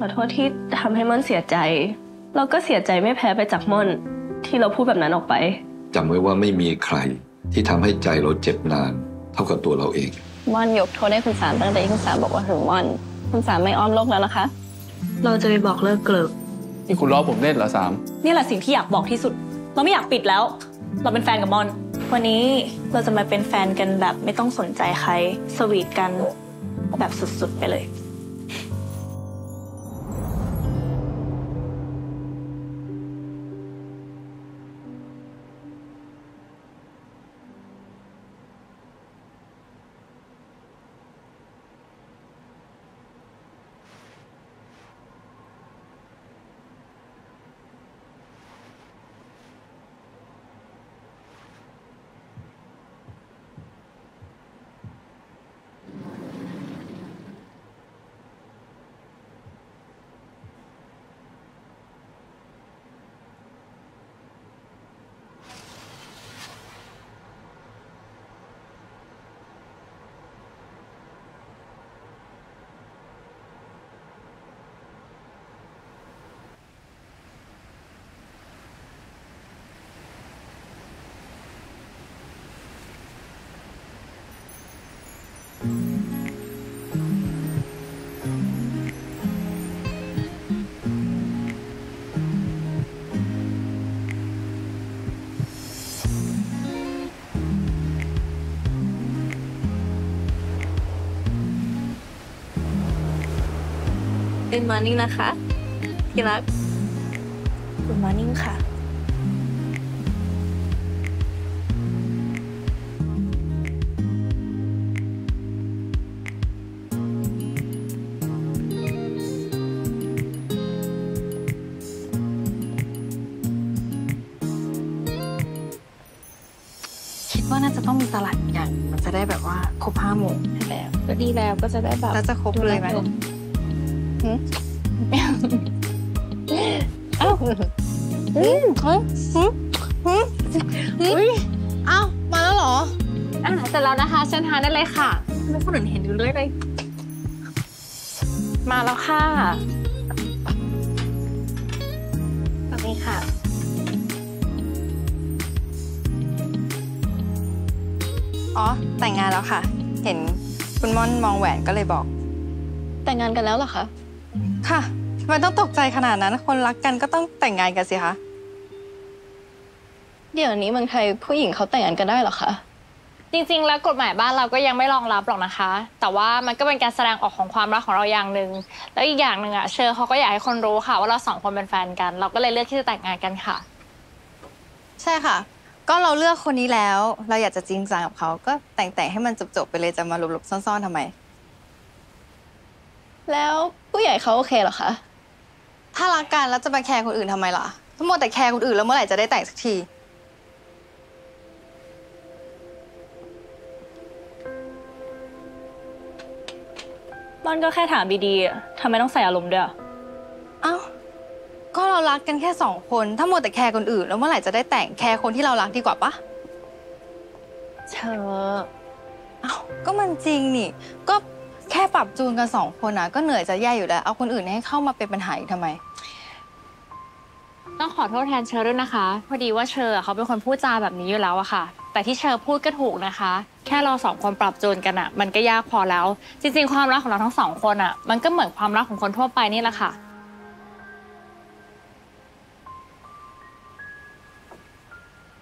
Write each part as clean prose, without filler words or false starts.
ขอโทษที่ทำให้ม่อนเสียใจเราก็เสียใจไม่แพ้ไปจากม่อนที่เราพูดแบบนั้นออกไปจำไว้ว่าไม่มีใครที่ทำให้ใจเราเจ็บนานเท่ากับตัวเราเองม่อนยกโทษให้คุณสามตั้งแต่ที่คุณสามบอกว่าถึงม่อนคุณสามไม่อ้อมโลกแล้วนะคะเราจะไปบอกเลิกเกลือนี่คุณล้อผมเล่นเหรอสามนี่แหละสิ่งที่อยากบอกที่สุดเราไม่อยากปิดแล้วเราเป็นแฟนกับม่อนวันนี้เราจะมาเป็นแฟนกันแบบไม่ต้องสนใจใครสวีทกันแบบสุดๆไปเลยGood morning นะคะที่รัก Good morning ค่ะว่าน่าจะต้องมีตลาดอย่างมันจะได้แบบว่าครบ5 โมงแล้วก็ดีแล้วก็จะได้แบบแล้วจะครบเลยไหมเอ้ามาแล้วเหรออาหารเสร็จแล้วนะคะเชิญทานได้เลยค่ะไม่คนอื่นเห็นดูเลยเลยมาแล้วค่ะแบบนี้ค่ะอ๋อแต่งงานแล้วค่ะเห็นคุณม่อนมองแหวนก็เลยบอกแต่งงานกันแล้วเหรอคะค่ะมันต้องตกใจขนาดนั้นคนรักกันก็ต้องแต่งงานกันสิคะเดี๋ยวนี้เมืองไทยผู้หญิงเขาแต่งงานกันได้เหรอคะจริงๆแล้วกฎหมายบ้านเราก็ยังไม่รองรับหรอกนะคะแต่ว่ามันก็เป็นการแสดงออกของความรักของเราอย่างหนึ่งแล้วอีกอย่างหนึ่งอะเชอร์เขาก็อยากให้คนรู้ค่ะว่าเรา2 คนเป็นแฟนกันเราก็เลยเลือกที่จะแต่งงานกันค่ะใช่ค่ะก็เราเลือกคนนี้แล้วเราอยากจะจริงจังกับเขาก็แต่งให้มันจบๆไปเลยจะมาหลบๆซ่อนๆทำไมแล้วผู้ใหญ่เขาโอเคเหรอคะถ้ารักกันแล้วจะมาแคร์คนอื่นทำไมล่ะทั้งหมดแต่แคร์คนอื่นแล้วเมื่อไหร่จะได้แต่งสักทีม่อนก็แค่ถามดีๆทำไมต้องใส่อารมณ์ด้วยเอ้าก็เรารักกันแค่2 คนถ้าหมดแต่แคร์คนอื่นแล้วเมื่อไหร่จะได้แต่งแคร์คนที่เรารักดีกว่าปะเธอเอ้าก็มันจริงนี่ก็แค่ปรับจูนกัน2 คนนะก็เหนื่อยจะแย่อยู่แล้วเอาคนอื่นให้เข้ามาเป็นปัญหาอีกทำไมต้องขอโทษแทนเชอร์ด้วยนะคะพอดีว่าเชอร์เขาเป็นคนพูดจาแบบนี้อยู่แล้วอะค่ะแต่ที่เชอร์พูดก็ถูกนะคะแค่เรา2 คนปรับจูนกันอะมันก็ยากพอแล้วจริงๆความรักของเราทั้ง2 คนอะมันก็เหมือนความรักของคนทั่วไปนี่แหละค่ะ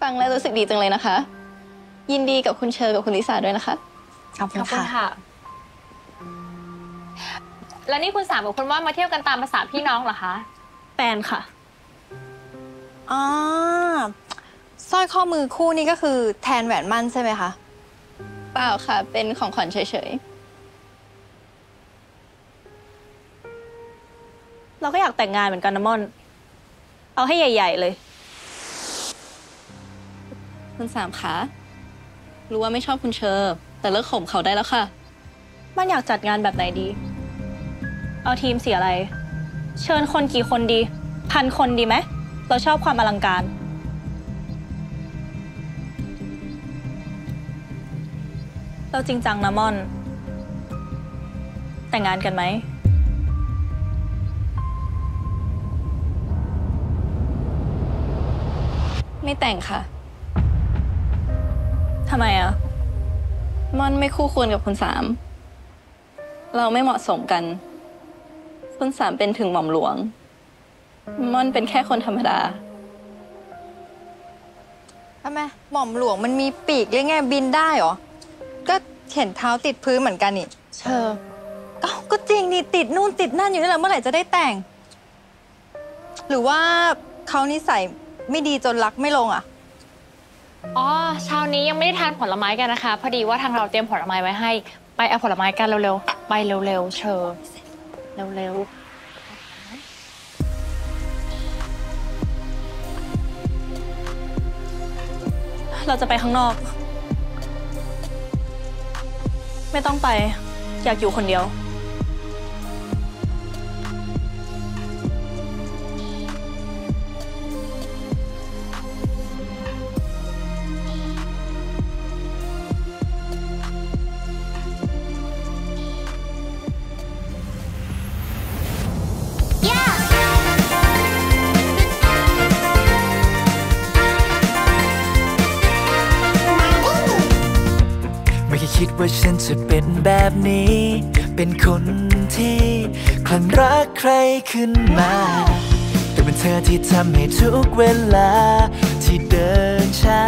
ฟังแล้วรู้สึกดีจังเลยนะคะยินดีกับคุณเชอร์กับคุณลิซ่าด้วยนะคะขอบคุณค่ะแล้วนี่คุณสามกับคุณม่อนมาเที่ยวกันตามภาษาพี่น้องเหรอคะแฟนค่ะอ๋อสร้อยข้อมือคู่นี้ก็คือแทนแหวนมั่นใช่ไหมคะเปล่าค่ะเป็นของขวัญเฉยๆเราก็อยากแต่งงานเหมือนกันนะม่อนเอาให้ใหญ่ๆเลยคุณสามคะรู้ว่าไม่ชอบคุณเชอร์แต่เลิกข่มเขาได้แล้วค่ะมันอยากจัดงานแบบไหนดีเอาทีมสีอะไรเชิญคนกี่คนดี1,000 คนดีไหมเราชอบความอลังการเราจริงจังนะม่อนแต่งงานกันไหม ไม่แต่งค่ะทำไมอ่ะม่อนไม่คู่ควรกับคุณสามเราไม่เหมาะสมกันคุณสามเป็นถึงหม่อมหลวงม่อนเป็นแค่คนธรรมดาทำไมหม่อมหลวงมันมีปีกเรียกไงบินได้หรอก็เห็นเท้าติดพื้นเหมือนกันนี่เชอก็จริงนี่ติดนู่นติดนั่นอยู่นี่แหละเมื่อไหร่จะได้แต่งหรือว่าเขานิสัยไม่ดีจนรักไม่ลงอ่ะอ๋อเช้านี้ยังไม่ได้ทานผลไม้กันนะคะพอดีว่าทางเราเตรียมผลไม้ไว้ให้ไปเอาผลไม้กันเร็วๆไปเร็วๆเชอเร็วๆเราจะไปข้างนอกไม่ต้องไปอยากอยู่คนเดียวคิดว่าฉันจะเป็นแบบนี้เป็นคนที่คลั่งรักใครขึ้นมาแต่เป็นเธอที่ทำให้ทุกเวลาที่เดินช้า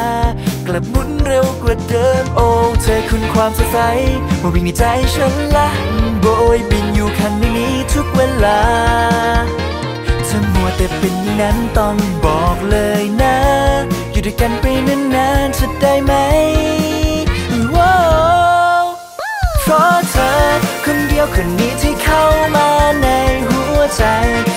กลับหมุนเร็วกว่าเดิมโอ้เธอคุณความสดใสมาวิ่งในใจฉันละโบยบินอยู่ข้างในนี้ทุกเวลาเธอมัวแต่เป็นอย่างนั้นต้องบอกเลยนะอยู่ด้วยกันไปนานๆจะได้ไหมเพราะเธอคนเดียวคนนี้ที่เข้ามาในหัวใจ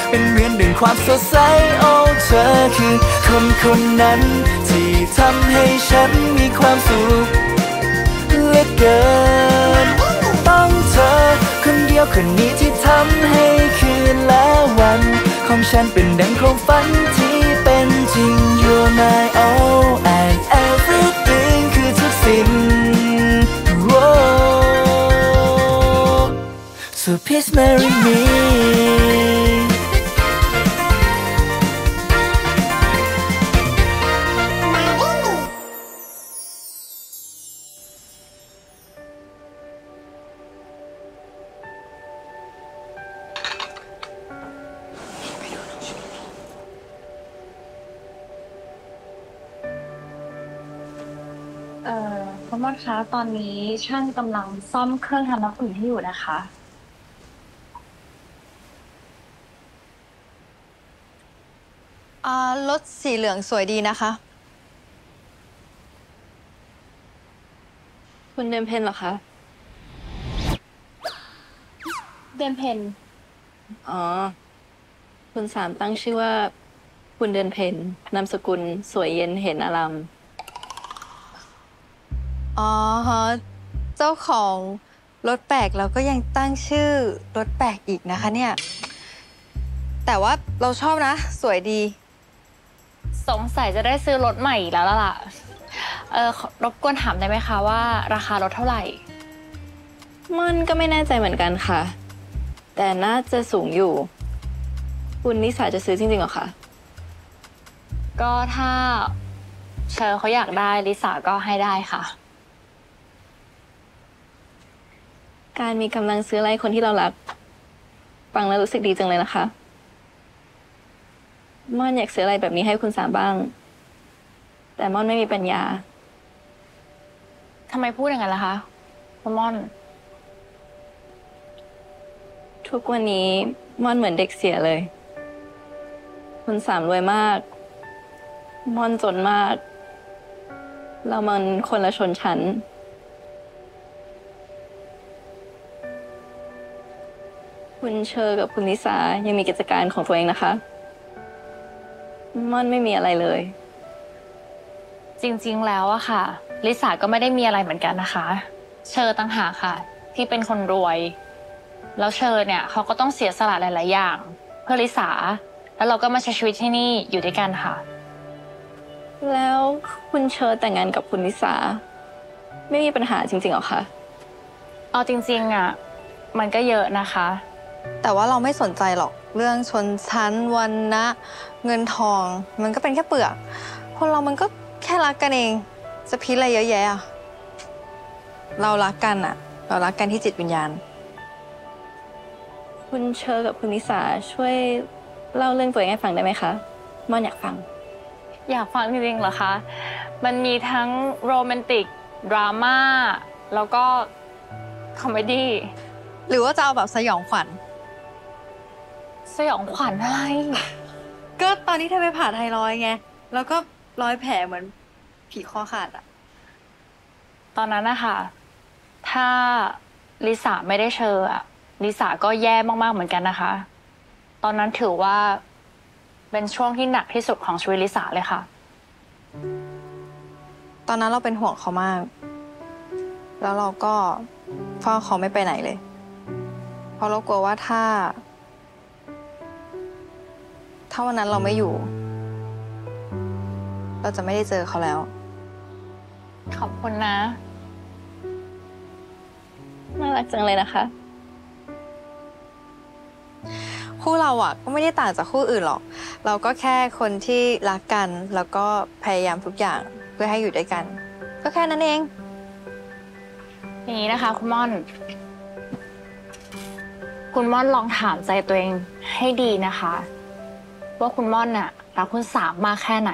เป็นเหมือนดึงความสดใสโอ้เธอคือคนคนนั้นที่ทำให้ฉันมีความสุขเหลือเกินต้องเธอคนเดียวคนนี้ที่ทำให้คืนและวันของฉันเป็นดังความฝันที่เป็นจริง You're my all and everything คือทุกสิ่งSo please marry me คุณม่อนคะตอนนี้ช่างกำลังซ่อมเครื่องทำน้ำอุ่นให้อยู่นะคะรถสีเหลืองสวยดีนะคะคุณเดมเพนเหรอคะเดมเพนอ๋อคุณสามตั้งชื่อว่าคุณเดมเพนนามสกุลสวยเย็นเห็นอารามอ๋อฮะเจ้าของรถแปลกเราก็ยังตั้งชื่อรถแปลกอีกนะคะเนี่ยแต่ว่าเราชอบนะสวยดีสงสัยจะได้ซื้อรถใหม่อีกแล้วล่ะรบกวนถามได้ไหมคะว่าราคารถเท่าไหร่มันก็ไม่แน่ใจเหมือนกันค่ะแต่น่าจะสูงอยู่คุณนิสาจะซื้อจริงๆเหรอคะก็ถ้าเชอเขาอยากได้นิสาก็ให้ได้ค่ะการมีกำลังซื้ออะไรคนที่เรารักฟังแล้วรู้สึกดีจังเลยนะคะม่อนอยากซื้ออะไรแบบนี้ให้คุณสามบ้างแต่ม่อนไม่มีปัญญาทำไมพูดอย่างนั้นล่ะคะคุณม่อนทุกวันนี้ม่อนเหมือนเด็กเสียเลยคุณสามรวยมากม่อนจนมากเรามันคนละชนชั้นคุณเชอกับคุณนิสายังมีกิจการของตัวเองนะคะม่อนไม่มีอะไรเลยจริงๆแล้วอะค่ะลิสาก็ไม่ได้มีอะไรเหมือนกันนะคะเชอต่างหากค่ะที่เป็นคนรวยแล้วเชอเนี่ยเขาก็ต้องเสียสละหลายๆอย่างเพื่อลิสาแล้วเราก็มาใช้ชีวิตที่นี่อยู่ด้วยกันค่ะแล้วคุณเชอแต่งงานกับคุณลิสาไม่มีปัญหาจริงๆหรอคะเอาจริงๆอะมันก็เยอะนะคะแต่ว่าเราไม่สนใจหรอกเรื่องชนชั้นวรรณะเงินทองมันก็เป็นแค่เปลือก คนเรามันก็แค่รักกันเองจะพีอะไรเยอะแยะเรารักกันอะเรารักกันที่จิตวิญญาณคุณเชอร์กับคุณนิสาช่วยเล่าเรื่องตัวเองให้ฟังได้ไหมคะม่อนอยากฟังจริงๆเหรอคะมันมีทั้งโรแมนติกดราม่าแล้วก็คอมเมดี้หรือว่าจะเอาแบบสยองขวัญอะไร ก็ตอนนี้เธอไปผ่าไทรอยด์ไงแล้วก็รอยแผลเหมือนผีคอขาดอะตอนนั้นนะคะถ้าลิสาไม่ได้เชอร์อะลิสาก็แย่มากๆเหมือนกันนะคะตอนนั้นถือว่าเป็นช่วงที่หนักที่สุดของชีวิตลิสาเลยค่ะตอนนั้นเราเป็นห่วงเขามากแล้วเราก็เฝ้าเขาไม่ไปไหนเลยเพราะเรากลัวว่าถ้าวันนั้นเราไม่อยู่เราจะไม่ได้เจอเขาแล้วขอบคุณนะน่ารักจังเลยนะคะคู่เราอะก็ไม่ได้ต่างจากคู่อื่นหรอกเราก็แค่คนที่รักกันแล้วก็พยายามทุกอย่างเพื่อให้อยู่ด้วยกันก็แค่นั้นเองนี่นะคะคุณม่อนลองถามใจตัวเองให้ดีนะคะว่าคุณม่อนน่ะรักคุณสามมากแค่ไหน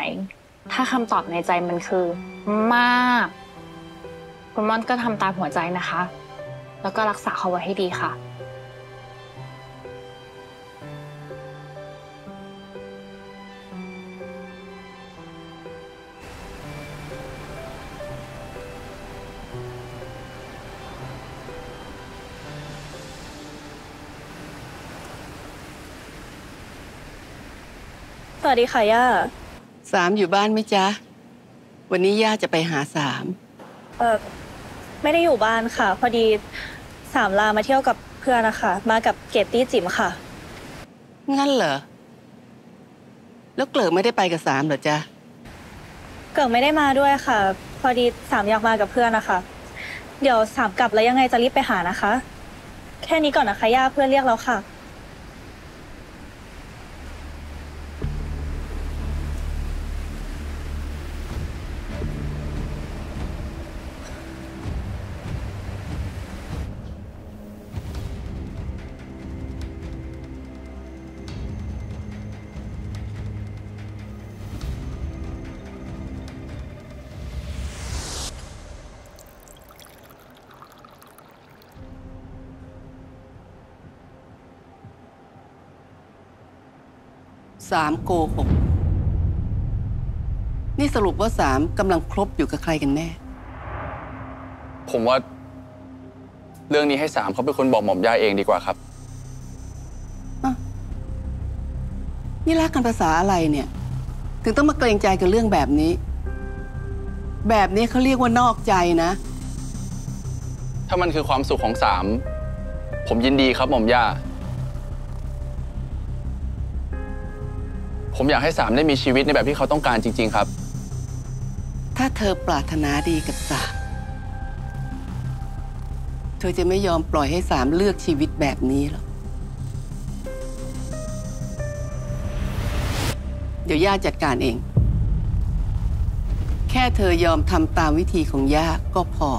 ถ้าคำตอบในใจมันคือมากคุณม่อนก็ทำตามหัวใจนะคะแล้วก็รักษาเขาไว้ให้ดีค่ะสวัสดีค่ะย่าสามอยู่บ้านไหมจ๊ะวันนี้ย่าจะไปหาสามไม่ได้อยู่บ้านค่ะพอดีสามลามาเที่ยวกับเพื่อนนะคะมากับเกตตี้จิ๋มค่ะงั้นเหรอแล้วเกลือไม่ได้ไปกับสามเหรอจ๊ะเกลือไม่ได้มาด้วยค่ะพอดีสามอยากมากับเพื่อนนะคะเดี๋ยวสามกลับแล้วยังไงจะรีบไปหานะคะแค่นี้ก่อนนะคะย่าเพื่อนเรียกแล้วค่ะสามโกหกนี่สรุปว่าสามกำลังคบอยู่กับใครกันแน่ผมว่าเรื่องนี้ให้สามเขาเป็นคนบอกหม่อมย่าเองดีกว่าครับนี่รักกันภาษาอะไรเนี่ยถึงต้องมาเกรงใจกับเรื่องแบบนี้เขาเรียกว่านอกใจนะถ้ามันคือความสุขของสามผมยินดีครับหม่อมย่าผมอยากให้สามได้มีชีวิตในแบบที่เขาต้องการจริงๆครับถ้าเธอปรารถนาดีกับสามเธอจะไม่ยอมปล่อยให้สามเลือกชีวิตแบบนี้หรอกเดี๋ยวย่าจัดการเองแค่เธอยอมทำตามวิธีของย่าก็พอ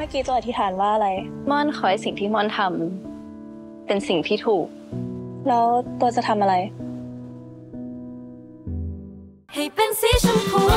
เมื่อกี้ตัวอธิษฐานว่าอะไรม่อนขอให้สิ่งที่ม่อนทำเป็นสิ่งที่ถูกแล้วตัวจะทำอะไรให้เป็นสีชมพู